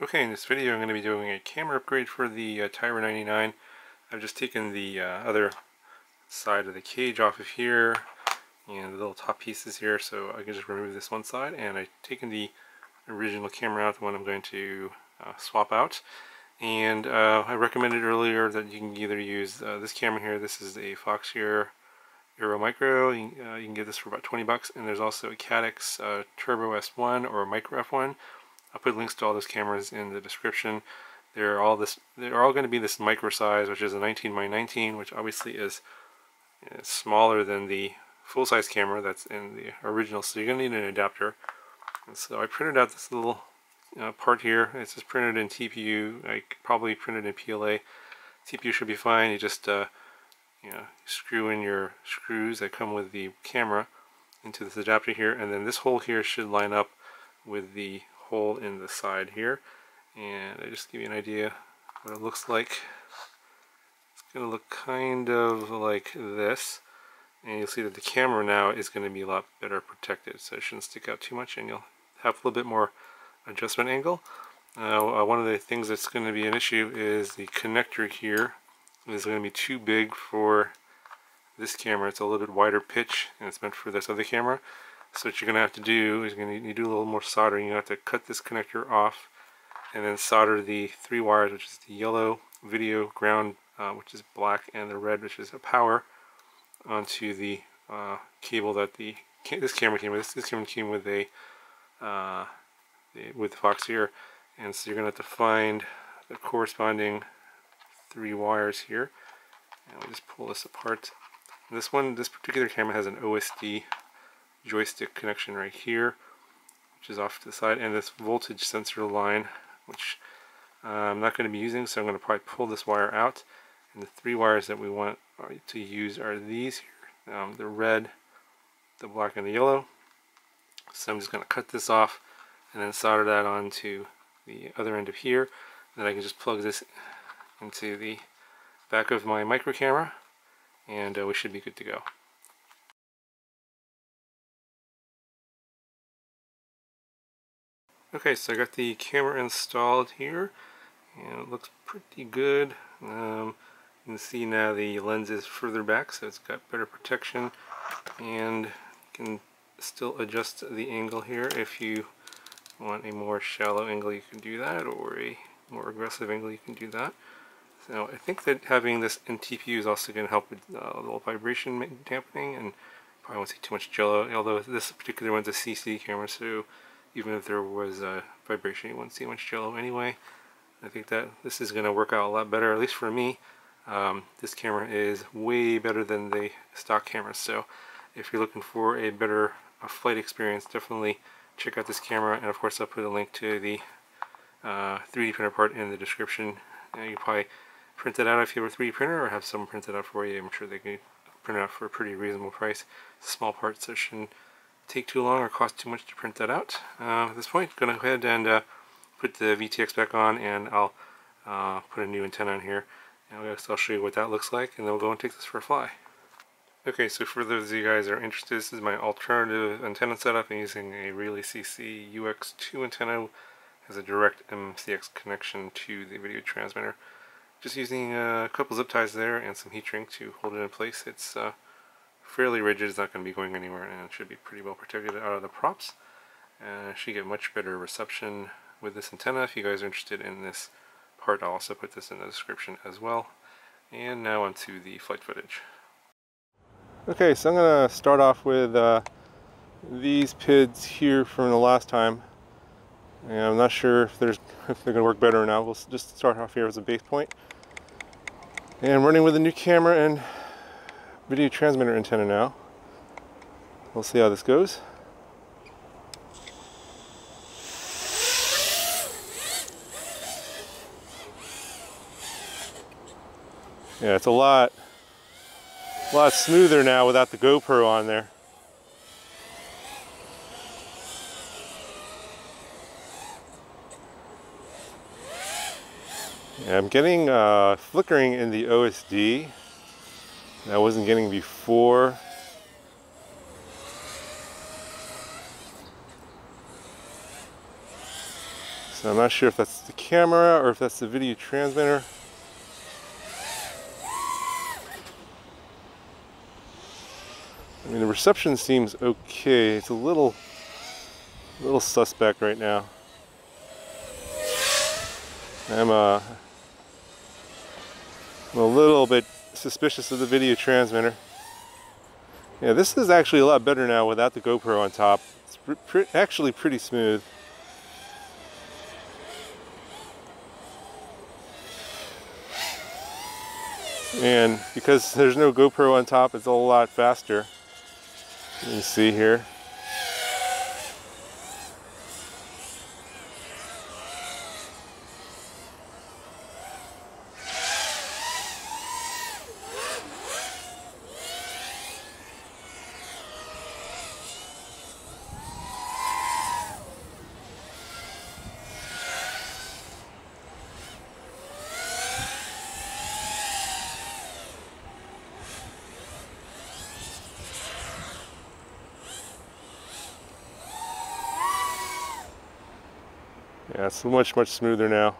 Okay, in this video I'm going to be doing a camera upgrade for the Tyro99. I've just taken the other side of the cage off of here and the little top pieces here, so I can just remove this one side, and I've taken the original camera out, the one I'm going to swap out. And I recommended earlier that you can either use this camera here. This is a Foxeer Arrow Micro. You can get this for about 20 bucks, and there's also a Caddx Turbo S1 or a Micro F1. I'll put links to all those cameras in the description. They're all going to be this micro size, which is a 19 by 19, which obviously is smaller than the full-size camera that's in the original, so you're going to need an adapter. And so I printed out this little part here. It's just printed in TPU. I probably printed in PLA. TPU should be fine. You just you know, screw in your screws that come with the camera into this adapter here, and then this hole here should line up with the hole in the side here. And I just give you an idea what it looks like. It's going to look kind of like this, and you'll see that the camera now is going to be a lot better protected, so it shouldn't stick out too much, and you'll have a little bit more adjustment angle. Now one of the things that's going to be an issue is the connector here is going to be too big for this camera. It's a little bit wider pitch, and it's meant for this other camera. So what you're going to have to do is you do a little more soldering. You have to cut this connector off and then solder the three wires, which is the yellow video, ground, which is black, and the red, which is a power, onto the cable that this camera came with. This camera came with the Foxeer, and so you're going to have to find the corresponding three wires here. And we'll just pull this apart. This particular camera has an OSD joystick connection right here, which is off to the side, and this voltage sensor line, which I'm not going to be using, so I'm going to probably pull this wire out. And the three wires that we want to use are these here, the red, the black, and the yellow. So I'm just going to cut this off and then solder that onto the other end of here. And then I can just plug this into the back of my micro camera, and we should be good to go. Okay, so I got the camera installed here, and it looks pretty good. You can see now the lens is further back, so it's got better protection, and you can still adjust the angle here. If you want a more shallow angle, you can do that, or a more aggressive angle, you can do that. So I think that having this in TPU is also going to help with a little vibration dampening, and probably won't see too much jello, although this particular one's a CC camera, so even if there was a vibration, you wouldn't see much jello anyway. I think that this is going to work out a lot better, at least for me. This camera is way better than the stock camera, so if you're looking for a better flight experience, definitely check out this camera. And of course I'll put a link to the 3D printer part in the description. You can probably print it out if you have a 3D printer, or have someone print it out for you. I'm sure they can print it out for a pretty reasonable price. It's a small part, so it shouldn't take too long or cost too much to print that out. At this point, I'm going to go ahead and put the VTX back on, and I'll put a new antenna on here, and I'll show you what that looks like, and then we'll go and take this for a fly. Okay, so for those of you guys that are interested, this is my alternative antenna setup. I'm using a Realacc CC UX2 antenna. It has a direct MCX connection to the video transmitter. Just using a couple zip ties there and some heat shrink to hold it in place. It's fairly rigid, it's not going to be going anywhere, and it should be pretty well protected out of the props. And I should get much better reception with this antenna. If you guys are interested in this part, I'll also put this in the description as well. And now onto the flight footage. Okay, so I'm going to start off with these PIDs here from the last time. And I'm not sure if they're going to work better or not. We'll just start off here as a base point. And I'm running with a new camera and video transmitter antenna now. We'll see how this goes. Yeah, it's a lot smoother now without the GoPro on there. Yeah, I'm getting flickering in the OSD. I wasn't getting before. So I'm not sure if that's the camera or if that's the video transmitter. I mean, the reception seems okay. It's a little suspect right now. I'm a little bit suspicious of the video transmitter. Yeah, this is actually a lot better now without the GoPro on top. It's actually pretty smooth. And because there's no GoPro on top, it's a lot faster. You can see here. Yeah, it's much smoother now.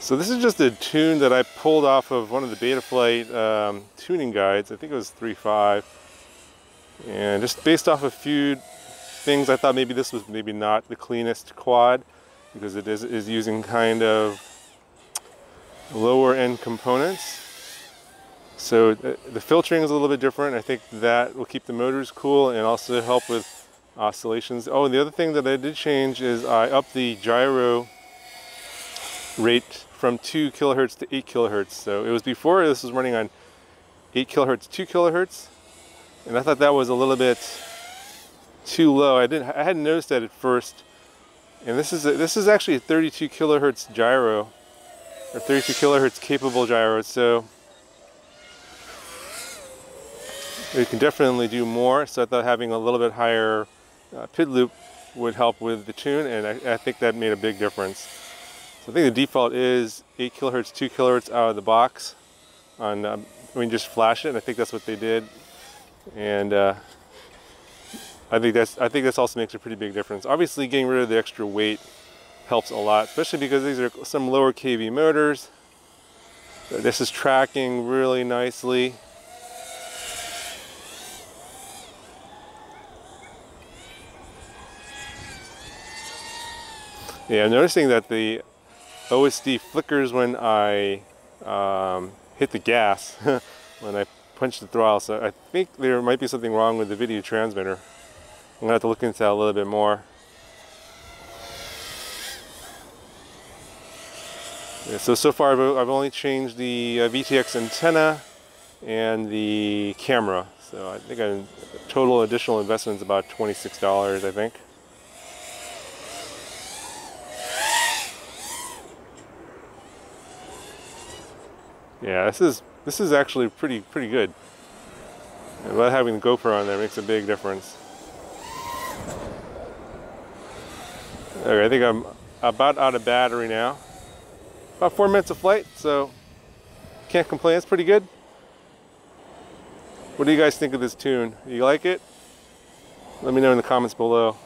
So this is just a tune that I pulled off of one of the Betaflight tuning guides. I think it was 3.5. And just based off a few things, I thought maybe this was maybe not the cleanest quad because it is using kind of lower end components. So the filtering is a little bit different. I think that will keep the motors cool and also help with oscillations. Oh, and the other thing that I did change is I upped the gyro rate from 2 kHz to 8 kHz. So it was before this was running on 8 kHz, 2 kHz, and I thought that was a little bit too low. I hadn't noticed that at first. And this is actually a 32 kHz gyro, or 32 kHz capable gyro. So it can definitely do more. So I thought having a little bit higher pit loop would help with the tune, and I think that made a big difference. So I think the default is 8 kHz, 2 kHz out of the box. On I mean, just flash it, and I think that's what they did. And I think this also makes a pretty big difference. Obviously, getting rid of the extra weight helps a lot, especially because these are some lower kV motors. This is tracking really nicely. Yeah, I'm noticing that the OSD flickers when I hit the gas, when I punch the throttle. So I think there might be something wrong with the video transmitter. I'm gonna have to look into that a little bit more. Yeah, so far I've only changed the VTX antenna and the camera. So I think total additional investment is about $26, I think. Yeah, this is actually pretty good. And without having the GoPro on there, it makes a big difference. Okay, I think I'm about out of battery now. About 4 minutes of flight, so can't complain. It's pretty good. What do you guys think of this tune? Do you like it? Let me know in the comments below.